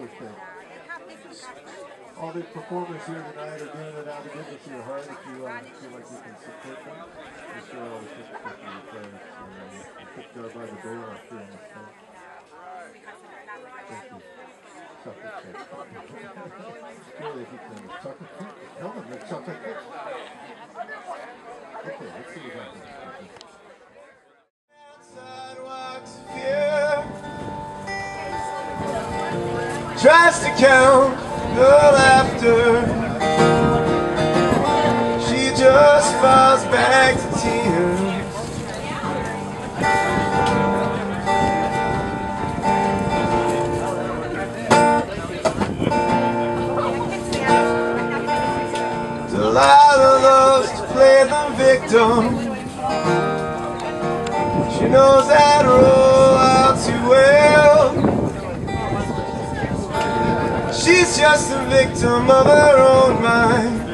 Actors Thing. All the performers here tonight are doing it out of goodness of your heart. If you feel like you can support them, I'm sure all the people can play and picked up by the door after on the phone. Thank you. Chocolate cake. Really, if you can. Chocolate cake? Tell them they're chocolate cake. Okay, let's see what happens. Sidewalks fear tries to count the laughter. She just falls back to tears. Delilah loves to play the victim. She knows that role all too well. She's just a victim of her own mind.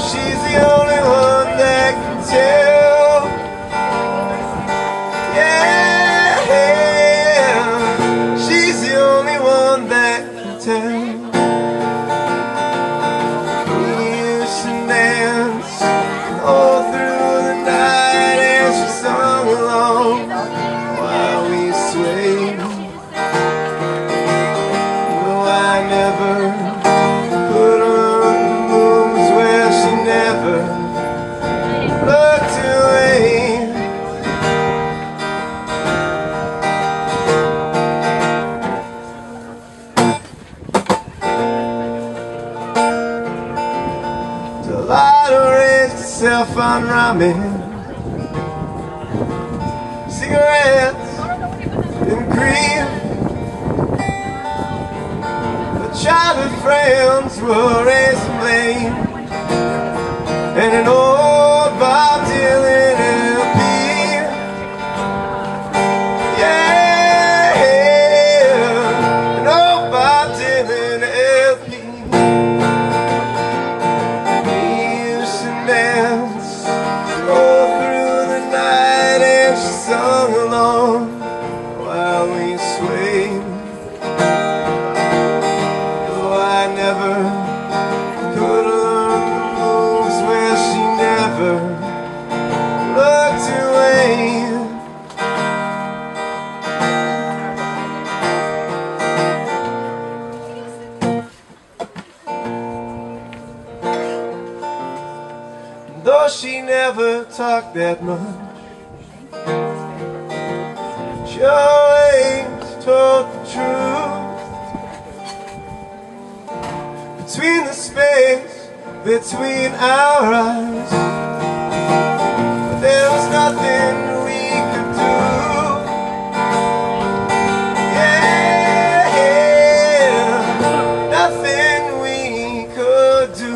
She's the only one that can tell. Yeah, she's the only one that can tell. Self on ramen, cigarettes and cream. The childhood friends were raising blame, and an old Bob Dylan LP. Yeah, an old Bob Dylan LP. Though she never talked that much, she always told the truth. Between the space, between our eyes, but there was nothing we could do. Yeah, nothing we could do.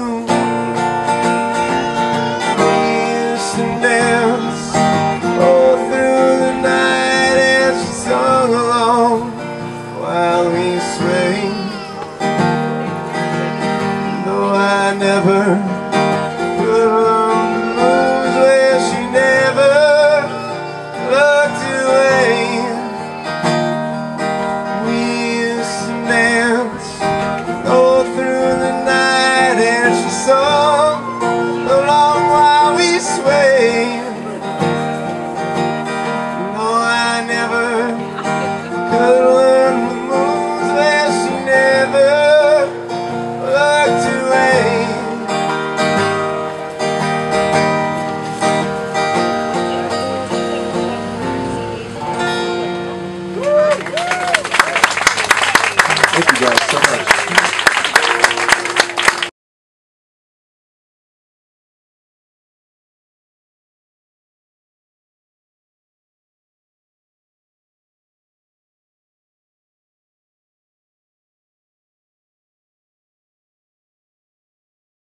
Thank you guys so much.